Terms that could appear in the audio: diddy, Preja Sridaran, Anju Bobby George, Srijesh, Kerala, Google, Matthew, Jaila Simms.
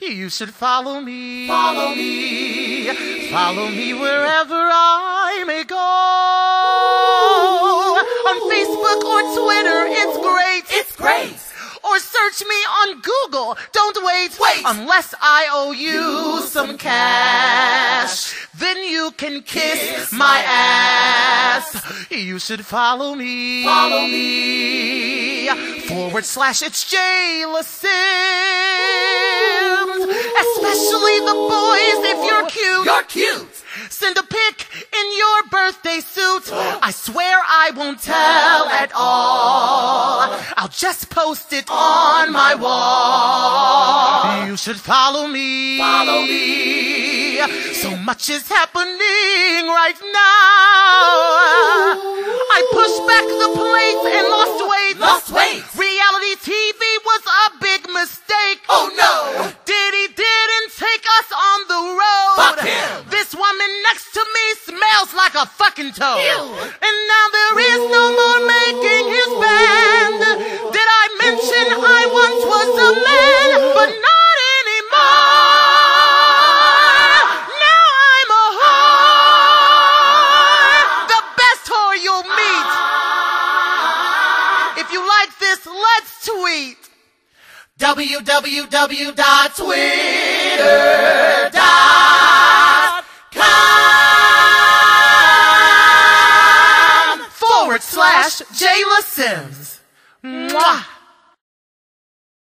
You should follow me, follow me, follow me wherever I may go. On Facebook or Twitter, it's great, it's great. Or search me on Google, don't wait, unless I owe you some cash. Then you can kiss my ass. You should follow me, follow me, / it's Jaila Simms. Especially the boys, if you're cute, you're cute. Send a pic in your birthday suit. I swear I won't tell at all. I'll just post it on my wall. You should follow me, follow me. So much is happening right now. I pushed back the plates and lost weight. Reality TV was a big mistake. Oh no! Diddy didn't take us on the road. Fuck him. This woman next to me smells like a fucking toad. Ew. And now there is no more making his band. Did I mention I once was a man? But not anymore. Now I'm a whore. The best whore you'll meet. If you like this, let's tweet. www.twitter.com/JailaSimms. Mwah!